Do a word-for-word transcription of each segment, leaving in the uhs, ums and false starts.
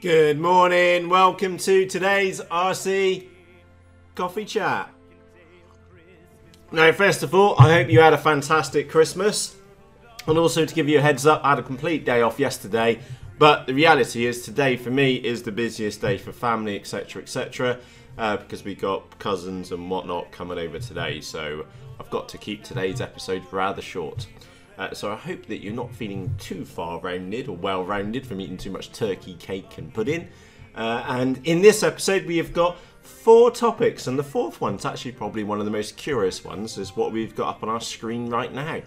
Good morning, welcome to today's R C Coffee Chat. Now, first of all, I hope you had a fantastic Christmas. And also to give you a heads up, I had a complete day off yesterday. But the reality is today for me is the busiest day for family, etc, et cetera. Uh, because we got cousins and whatnot coming over today. So I've got to keep today's episode rather short. Uh, so I hope that you're not feeling too far-rounded or well-rounded from eating too much turkey, cake and pudding. Uh, and in this episode we have got four topics, and the fourth one's actually probably one of the most curious ones, is what we've got up on our screen right now.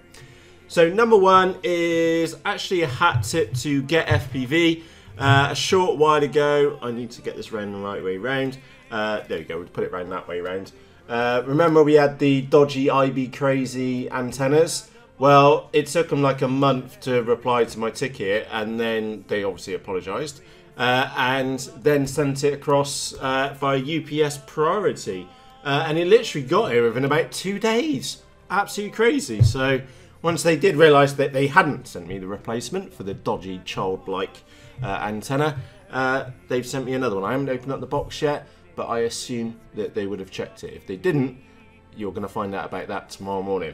So number one is actually a hat tip to Get F P V. Uh, a short while ago, I need to get this round the right way round. Uh, there we go, we'll put it round that way round. Uh, remember we had the dodgy I B crazy antennas? Well, it took them like a month to reply to my ticket, and then they obviously apologised, uh, and then sent it across uh, via U P S priority, uh, and it literally got here within about two days. Absolutely crazy. So once they did realise that they hadn't sent me the replacement for the dodgy childlike uh, antenna, uh, they've sent me another one. I haven't opened up the box yet, but I assume that they would have checked it. If they didn't, you're going to find out about that tomorrow morning.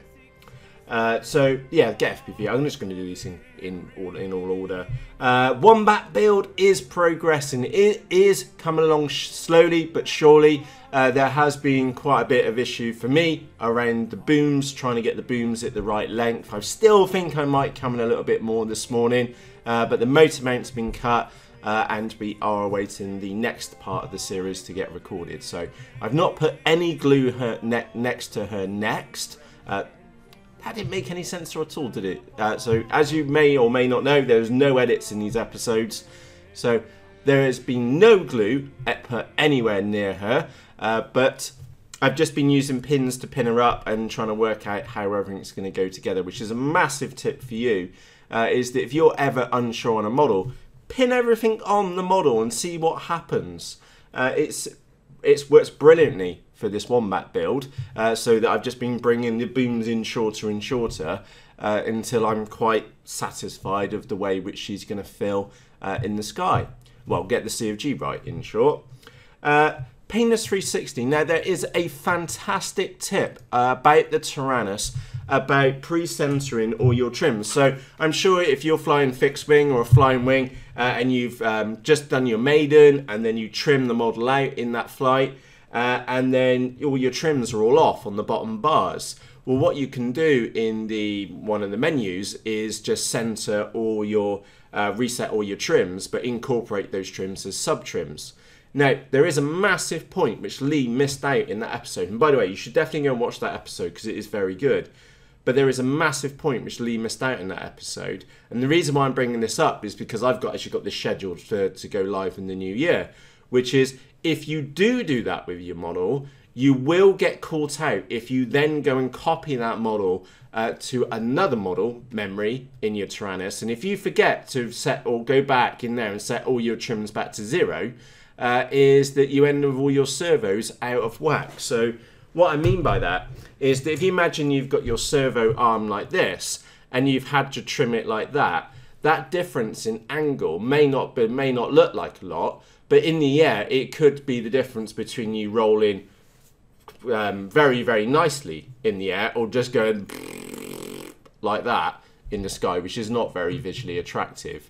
Uh, so yeah, Get F P V. I'm just going to do these in, in, all, in all order. Uh, Wombat build is progressing. It is coming along slowly but surely. Uh, there has been quite a bit of issue for me around the booms, trying to get the booms at the right length. I still think I might come in a little bit more this morning, uh, but the motor mount's been cut. Uh, and we are awaiting the next part of the series to get recorded. So I've not put any glue her ne next to her next. Uh, That didn't make any sense at all, did it? Uh, so as you may or may not know, there's no edits in these episodes. So there has been no glue put anywhere near her, uh, but I've just been using pins to pin her up and trying to work out how everything's going to go together, which is a massive tip for you, uh, is that if you're ever unsure on a model, pin everything on the model and see what happens. Uh, it's It works brilliantly for this Wombat build, uh, so that I've just been bringing the booms in shorter and shorter uh, until I'm quite satisfied of the way which she's going to fill uh, in the sky. Well, get the C F G right, in short. Uh, Penis three sixty. Now, there is a fantastic tip uh, about the Taranis about pre-centering all your trims. So I'm sure if you're flying fixed wing or a flying wing uh, and you've um, just done your maiden and then you trim the model out in that flight uh, and then all your trims are all off on the bottom bars. Well, what you can do in the one of the menus is just center all your, uh, reset all your trims, but incorporate those trims as sub-trims. Now, there is a massive point which Lee missed out in that episode. And by the way, you should definitely go and watch that episode because it is very good. But there is a massive point which Lee missed out in that episode. And the reason why I'm bringing this up is because I've got, actually got this scheduled to, to go live in the new year, which is if you do do that with your model, you will get caught out if you then go and copy that model uh, to another model memory in your Taranis. And if you forget to set or go back in there and set all your trims back to zero, Uh, is that you end up with all your servos out of whack. So what I mean by that is that if you imagine you've got your servo arm like this and you've had to trim it like that, that difference in angle may not be, may not look like a lot, but in the air it could be the difference between you rolling um, very, very nicely in the air or just going like that in the sky, which is not very visually attractive.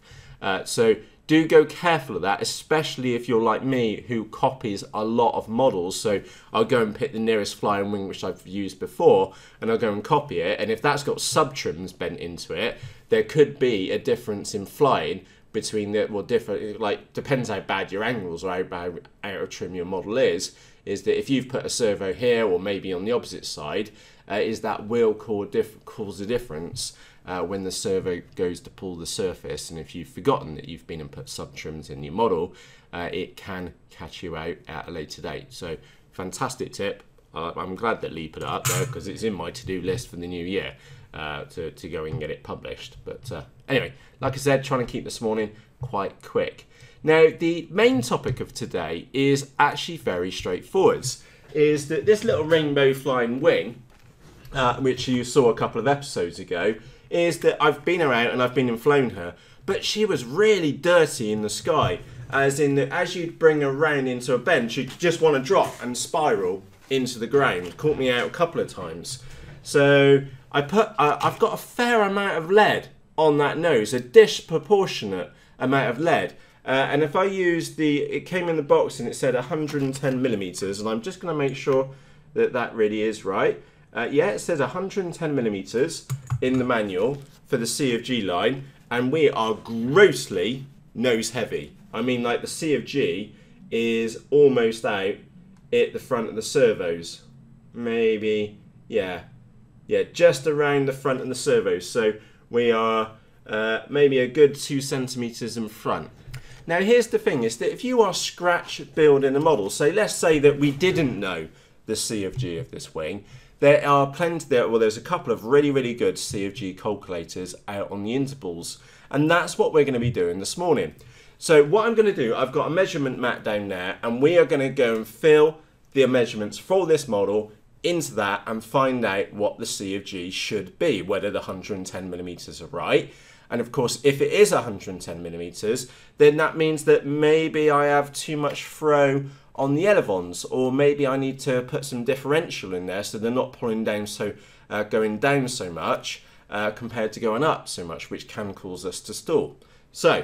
Uh, so do go careful of that, especially if you're like me who copies a lot of models. So I'll go and pick the nearest flying wing which I've used before and I'll go and copy it, and if that's got sub-trims bent into it, there could be a difference in flying between the, well, different, like, depends how bad your angles or how bad out of trim your model is, is that if you've put a servo here or maybe on the opposite side, uh, is that will cause, diff cause a difference Uh, when the servo goes to pull the surface. And if you've forgotten that you've been and put sub-trims in your model, uh, it can catch you out at a later date. So fantastic tip. Uh, I'm glad that Lee put it up there because it's in my to-do list for the new year uh, to, to go and get it published. But uh, anyway, like I said, trying to keep this morning quite quick. Now, the main topic of today is actually very straightforward, is that this little rainbow flying wing, uh, which you saw a couple of episodes ago, is that I've been around and I've been and flown her, but she was really dirty in the sky, as in that as you'd bring her round into a bend, she'd just want to drop and spiral into the ground. Caught me out a couple of times. So I put, uh, I've got a fair amount of lead on that nose, a disproportionate amount of lead. Uh, and if I use the, it came in the box and it said one hundred ten millimeters, and I'm just going to make sure that that really is right. Uh, yeah, it says one hundred ten millimeters in the manual for the C of G line, and we are grossly nose heavy. I mean, like the C of G is almost out at the front of the servos. Maybe, yeah, yeah, just around the front of the servos. So we are uh, maybe a good two centimeters in front. Now here's the thing, is that if you are scratch building a model, so let's say that we didn't know the C of G of this wing, there are plenty, there, well there's a couple of really, really good C of G calculators out on the intervals, and that's what we're going to be doing this morning. So what I'm going to do, I've got a measurement mat down there, and we are going to go and fill the measurements for this model into that and find out what the C of G should be, whether the one hundred ten millimeters are right. And of course, if it is one hundred ten millimeters, then that means that maybe I have too much throw on the elevons, or maybe I need to put some differential in there so they're not pulling down, so uh, going down so much uh, compared to going up so much, which can cause us to stall. So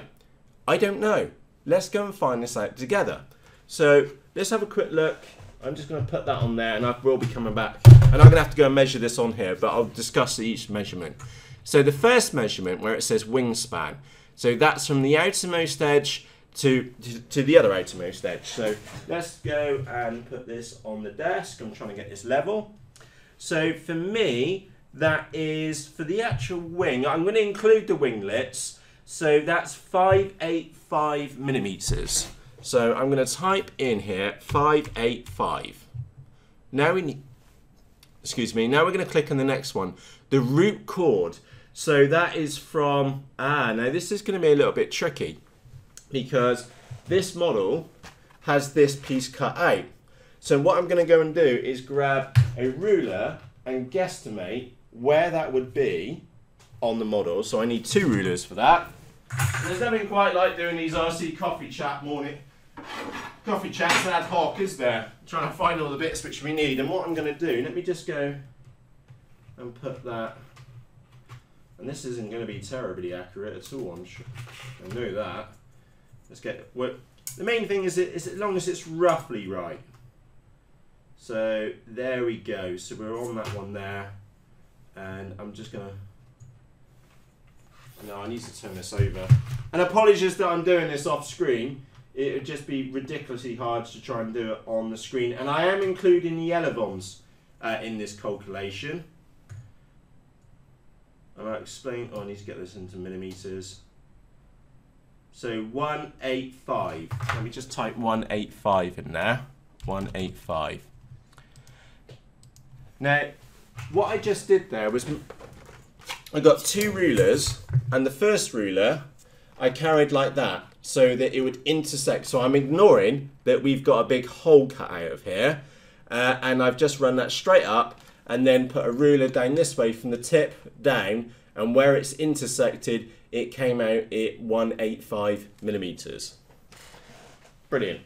I don't know. Let's go and find this out together. So let's have a quick look. I'm just going to put that on there, and I will be coming back. And I'm going to have to go and measure this on here, but I'll discuss each measurement. So the first measurement where it says wingspan, so that's from the outermost edge to, to, to the other outermost edge. So let's go and put this on the desk. I'm trying to get this level. So for me, that is for the actual wing. I'm going to include the winglets. So that's five eighty-five millimeters. So I'm going to type in here five eighty-five. Now we need, excuse me, now we're going to click on the next one, the root chord. So that is from, ah, now this is going to be a little bit tricky because this model has this piece cut out. So what I'm going to go and do is grab a ruler and guesstimate where that would be on the model. So I need two rulers for that. There's nothing quite like doing these R C coffee chat morning, coffee chats ad hoc, is there? Trying to find all the bits which we need. And what I'm going to do, let me just go and put that, and this isn't going to be terribly accurate at all, I'm sure. I know that. Let's get, well, the main thing is, it, is as long as it's roughly right. So there we go. So we're on that one there. And I'm just going to, no, I need to turn this over. And apologies that I'm doing this off screen. It would just be ridiculously hard to try and do it on the screen. And I am including the elevons uh, in this calculation. And I'll explain, oh, I need to get this into millimeters. So one eighty-five. Let me just type one eighty-five in there. one eighty-five. Now, what I just did there was I got two rulers, and the first ruler I carried like that so that it would intersect. So I'm ignoring that we've got a big hole cut out of here, uh, and I've just run that straight up and then put a ruler down this way from the tip down, and where it's intersected, it came out at one eighty-five millimeters. Brilliant.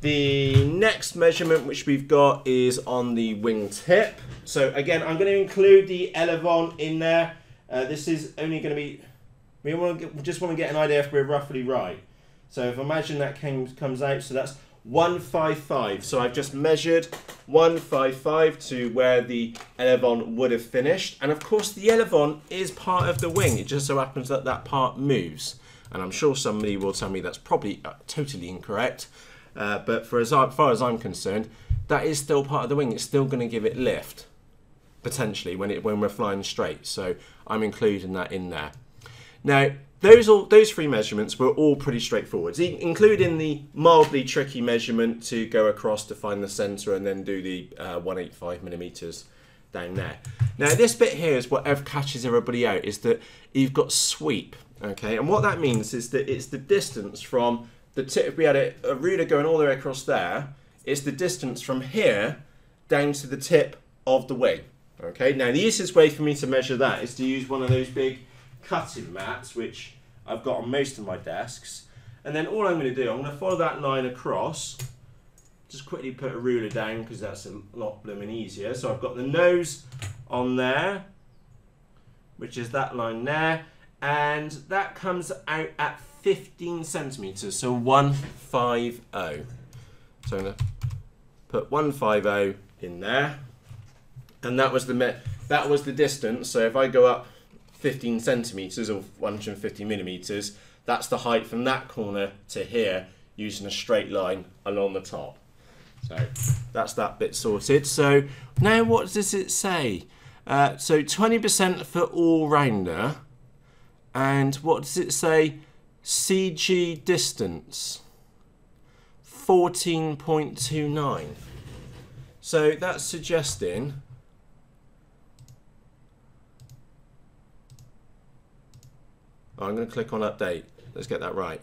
The next measurement which we've got is on the wing tip. So again, I'm going to include the elevon in there. Uh, this is only going to be, we want to get, just want to get an idea if we're roughly right. So if I imagine that came, comes out, so that's one fifty-five. So I've just measured one fifty-five to where the elevon would have finished. And of course the elevon is part of the wing. It just so happens that that part moves. And I'm sure somebody will tell me that's probably uh, totally incorrect. Uh, but for as far as I'm concerned, that is still part of the wing. It's still going to give it lift, potentially, when, it, when we're flying straight. So I'm including that in there. Now, those, all, those three measurements were all pretty straightforward, including the mildly tricky measurement to go across to find the centre and then do the uh, one eighty-five millimeters down there. Now, this bit here is what catches everybody out, is that you've got sweep, okay? And what that means is that it's the distance from the tip, if we had a, a ruler going all the way across there, it's the distance from here down to the tip of the wing. Okay, now the easiest way for me to measure that is to use one of those big cutting mats, which I've got on most of my desks. And then all I'm going to do, I'm going to follow that line across. Just quickly put a ruler down because that's a lot blooming easier. So I've got the nose on there, which is that line there, and that comes out at fifteen centimeters, so one fifty. So I'm going to put one fifty in there, and that was the that was the distance. So if I go up fifteen centimeters or one hundred fifty millimeters, that's the height from that corner to here using a straight line along the top. So that's that bit sorted. So now what does it say? Uh, so twenty percent for all rounder, and what does it say? C G distance, fourteen point two nine. So that's suggesting oh, I'm going to click on update. Let's get that right.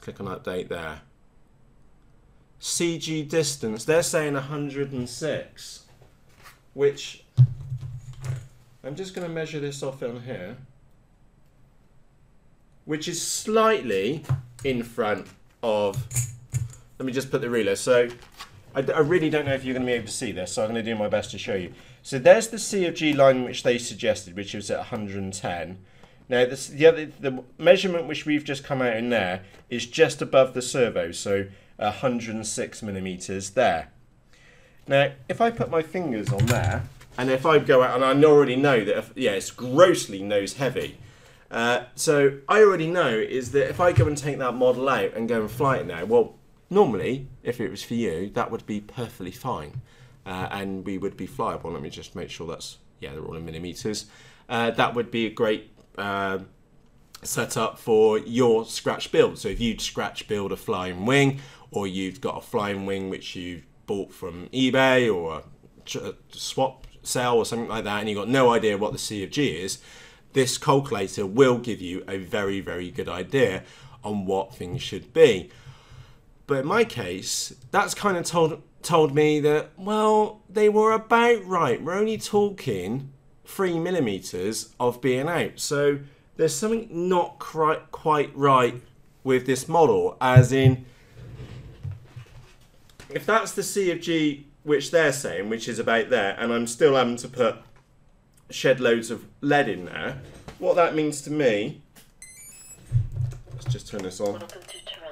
Click on update there. C G distance, they're saying one hundred and six, which I'm just going to measure this off on here, which is slightly in front of, let me just put the ruler. So I, I really don't know if you're going to be able to see this, so I'm going to do my best to show you. So there's the C of G line which they suggested, which was at one hundred and ten. Now this, the, other, the measurement which we've just come out in there is just above the servo, so one hundred and six millimeters there. Now if I put my fingers on there, and if I go out, and I already know that, if, yeah, it's grossly nose heavy. Uh, so I already know is that if I go and take that model out and go and fly it now, well, normally, if it was for you, that would be perfectly fine. Uh, and we would be flyable. Let me just make sure that's, yeah, they're all in millimeters. Uh, that would be a great uh, setup for your scratch build. So if you'd scratch build a flying wing, or you've got a flying wing which you've bought from eBay or a swap sale or something like that, and you've got no idea what the C of G is, this calculator will give you a very, very good idea on what things should be. But in my case, that's kind of told told me that, well, they were about right. We're only talking three millimeters of being out. So there's something not quite quite right with this model, as in, if that's the C of G which they're saying, which is about there, and I'm still having to put shed loads of lead in there, what that means to me, let's just turn this on. Welcome to Taranis.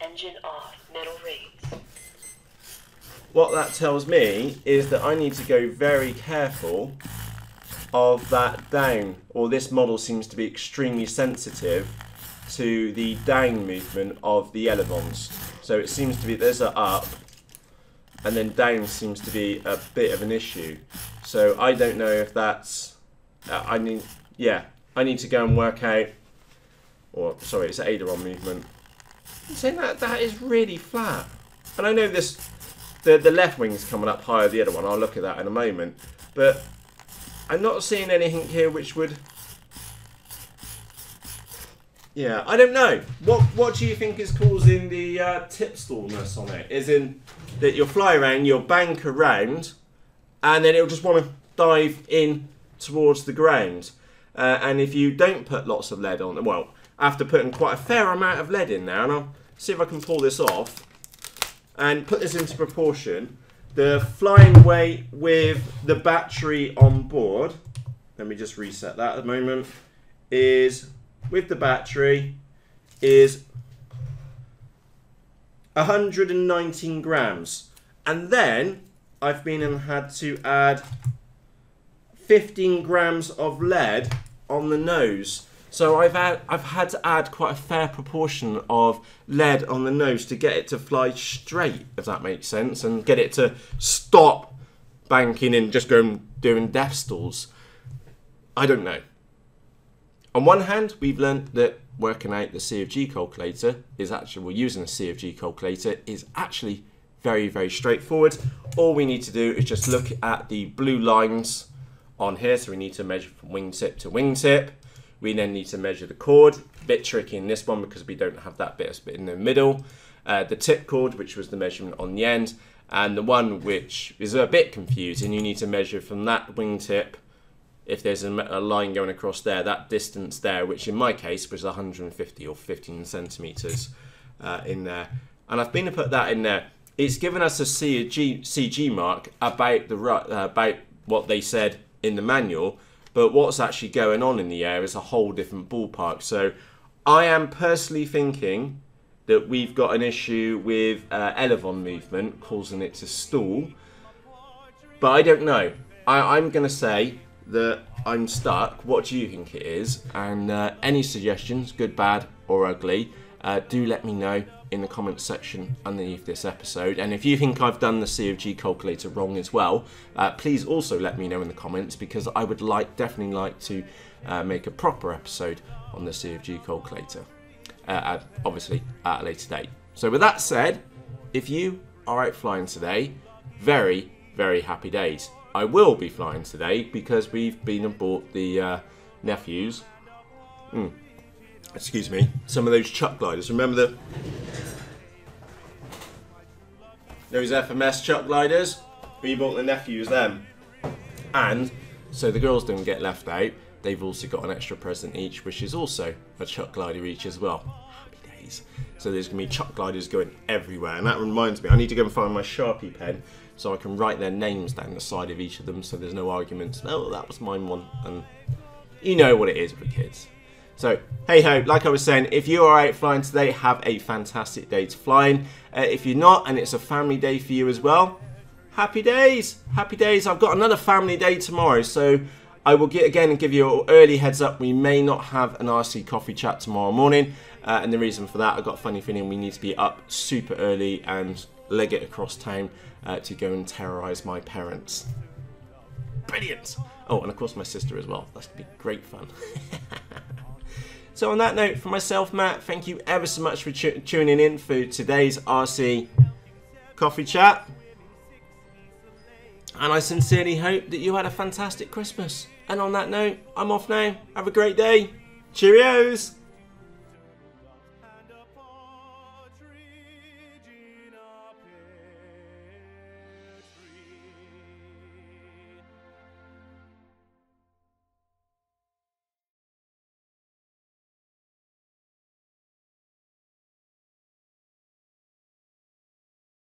Engine off, metal reads. What that tells me is that I need to go very careful of that down, or this model seems to be extremely sensitive to the down movement of the elevons. So it seems to be, there's an up, and then down seems to be a bit of an issue. So I don't know if that's, uh, I need, yeah, I need to go and work out, or sorry, it's aileron movement. So that, that is really flat. And I know this, the, the left wing's coming up higher, the other one, I'll look at that in a moment. But I'm not seeing anything here which would, yeah, I don't know. What what do you think is causing the uh, tipstallness on it? Is in that you'll fly around, you'll bank around, and then it'll just want to dive in towards the ground. Uh, and if you don't put lots of lead on, well, after putting quite a fair amount of lead in there, and I'll see if I can pull this off and put this into proportion. The flying weight with the battery on board, let me just reset that at the moment, is, with the battery, is one hundred and nineteen grams. And then I've been and had to add fifteen grams of lead on the nose. So I've had, I've had to add quite a fair proportion of lead on the nose to get it to fly straight, if that makes sense, and get it to stop banking and just going doing death stalls. I don't know. On one hand, we've learned that working out the C of G calculator is actually, well, using the C of G calculator is actually very, very straightforward. All we need to do is just look at the blue lines on here. So we need to measure from wingtip to wingtip. We then need to measure the chord. A bit tricky in this one because we don't have that bit in the middle. Uh, the tip chord, which was the measurement on the end. and the one which is a bit confusing, you need to measure from that wingtip, if there's a, a line going across there, that distance there, which in my case was one hundred fifty or fifteen centimeters uh, in there. And I've been to put that in there. It's given us a C G mark about the uh, about what they said in the manual, but what's actually going on in the air is a whole different ballpark. So I am personally thinking that we've got an issue with uh, elevon movement causing it to stall, but I don't know. I, I'm gonna say that I'm stuck. What do you think it is? And uh, any suggestions, good, bad, or ugly, uh, do let me know in the comments section underneath this episode. And if you think I've done the C of G calculator wrong as well, uh, please also let me know in the comments, because I would like definitely like to uh, make a proper episode on the C of G calculator, uh, obviously at a later date. So with that said, if you are out flying today, very very happy days. I will be flying today because we've been and bought the uh, nephews mm. excuse me, some of those chuck gliders. Remember the those F M S chuck gliders? We bought the nephews them. And so the girls don't get left out. They've also got an extra present each, which is also a chuck glider each as well. Happy days. So there's gonna be chuck gliders going everywhere. And that reminds me, I need to go and find my Sharpie pen so I can write their names down the side of each of them, so there's no arguments. Oh, that was mine one. And you know what it is with kids. So, hey ho, like I was saying, if you are out flying today, have a fantastic day to flying. Uh, if you're not, and it's a family day for you as well, happy days, happy days. I've got another family day tomorrow, so I will get again and give you an early heads up. We may not have an R C coffee chat tomorrow morning, uh, and the reason for that, I've got a funny feeling we need to be up super early and leg it across town uh, to go and terrorise my parents. Brilliant. Oh, and of course my sister as well. That's going to be great fun. So on that note, for myself, Matt, thank you ever so much for tu tuning in for today's R C Coffee Chat. And I sincerely hope that you had a fantastic Christmas. And on that note, I'm off now. Have a great day. Cheerios.